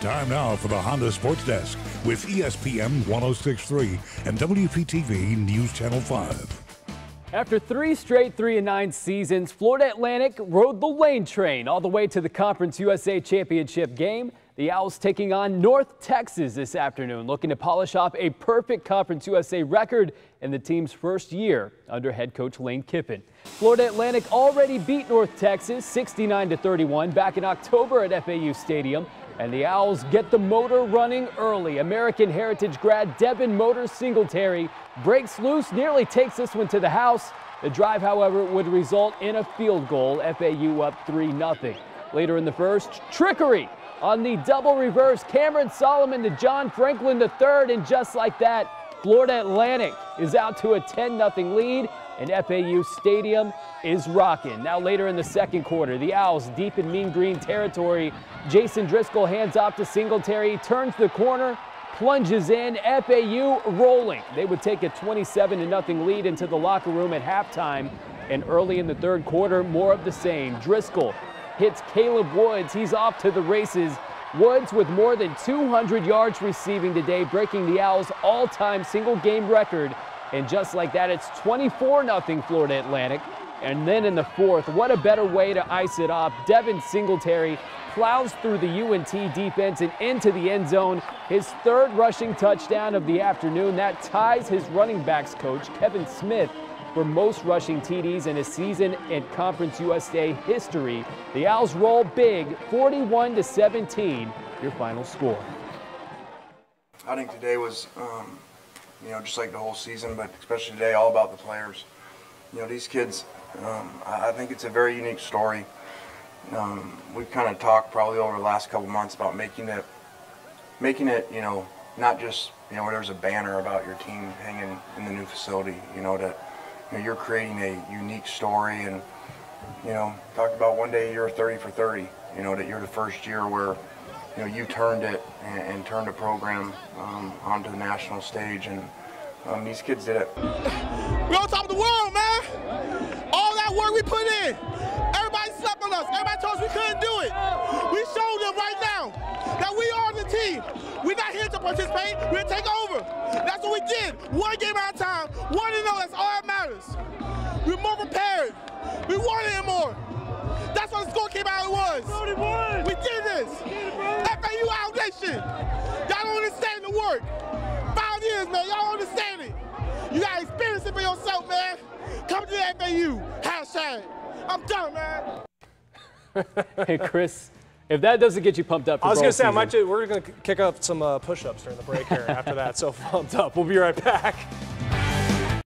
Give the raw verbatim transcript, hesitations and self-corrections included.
Time now for the Honda Sports Desk with E S P N ten sixty-three and W P T V News Channel five. After three straight three and nine seasons, Florida Atlantic rode the Lane train all the way to the Conference U S A Championship game. The Owls taking on North Texas this afternoon, looking to polish off a perfect Conference U S A record in the team's first year under head coach Lane Kiffin. Florida Atlantic already beat North Texas sixty-nine to thirty-one back in October at F A U Stadium, and the Owls get the motor running early. American Heritage grad Devin "Motor" Singletary breaks loose, nearly takes this one to the house. The drive, however, would result in a field goal, F A U up three nothing. Later in the first, trickery on the double reverse, Cameron Solomon to John Franklin the third, and just like that, Florida Atlantic is out to a ten nothing lead, and F A U Stadium is rocking. Now later in the second quarter, the Owls deep in mean green territory. Jason Driscoll hands off to Singletary, turns the corner, plunges in, F A U rolling. They would take a twenty-seven to nothing lead into the locker room at halftime, and early in the third quarter, more of the same. Driscoll hits Kalib Woods. He's off to the races. Woods with more than two hundred yards receiving today, breaking the Owls' all-time single-game record. And just like that, it's twenty-four nothing Florida Atlantic. And then in the fourth, what a better way to ice it off. Devin Singletary plows through the U N T defense and into the end zone. His third rushing touchdown of the afternoon. That ties his running backs coach, Kevin Smith, for most rushing T Ds in a season in Conference U S A history. The Owls roll big, forty-one to seventeen, your final score. I think today was, um, you know, just like the whole season, but especially today, all about the players. You know, these kids, um, I think it's a very unique story. Um, we've kind of talked probably over the last couple months about making it, making it, you know, not just, you know, where there's a banner about your team hanging in the new facility, you know, to You know, you're creating a unique story, and you know, talk about one day you're thirty for thirty. You know that you're the first year where you know you turned it and, and turned a program um, onto the national stage, and um, these kids did it. We're on top of the world, man. All that work we put in, everybody slept on us. Everybody told us we couldn't do it. We showed them right now that we are the team. We're not here to participate. We're to take over. That's what we did. One game at a time. One and all. That's all that matters. We're more prepared. We wanted it more. That's what the score came out. It was. We did this. F A U Owl Nation. Y'all don't understand the work. Five years, man. Y'all don't understand it. You gotta experience it for yourself, man. Come to the F A U. Hashtag. I'm done, man. Hey, Chris. If that doesn't get you pumped up for I was going to say, I might do, we're going to kick up some uh, push-ups during the break here after that, so pumped up. We'll be right back.